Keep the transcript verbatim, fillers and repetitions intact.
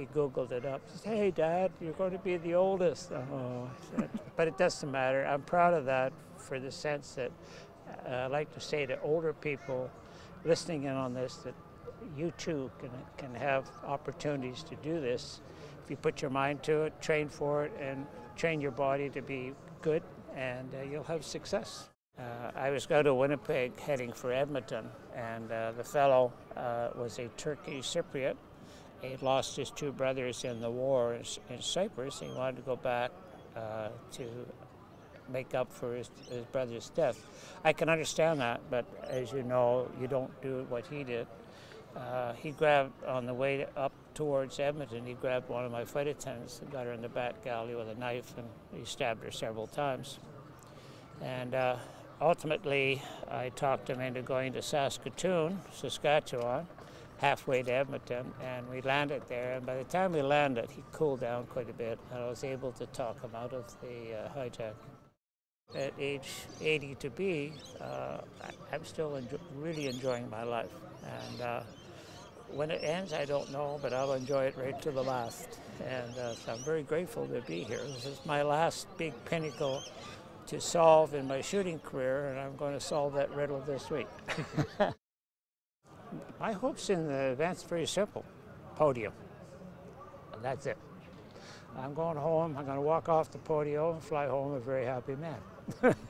he Googled it up. He said, hey, Dad, you're going to be the oldest. Oh, I said, but it doesn't matter. I'm proud of that for the sense that uh, I like to say to older people listening in on this that you too can, can have opportunities to do this. If you put your mind to it, train for it, and train your body to be good, and uh, you'll have success. Uh, I was going to Winnipeg heading for Edmonton, and uh, the fellow uh, was a Turkish Cypriot. He lost his two brothers in the war in, in Cyprus. He wanted to go back uh, to make up for his, his brother's death. I can understand that, but as you know, you don't do what he did. Uh, he grabbed, on the way up towards Edmonton, he grabbed one of my flight attendants and got her in the back galley with a knife, and he stabbed her several times. And uh, ultimately, I talked him into going to Saskatoon, Saskatchewan, halfway to Edmonton, and we landed there. And by the time we landed, he cooled down quite a bit, and I was able to talk him out of the uh, hijack. At age eighty to be, uh, I'm still enjo really enjoying my life. And uh, when it ends, I don't know, but I'll enjoy it right to the last. And uh, so I'm very grateful to be here. This is my last big pinnacle to solve in my shooting career, and I'm going to solve that riddle this week. My hopes in the event's very simple: podium. And that's it. I'm going home, I'm going to walk off the podium and fly home a very happy man.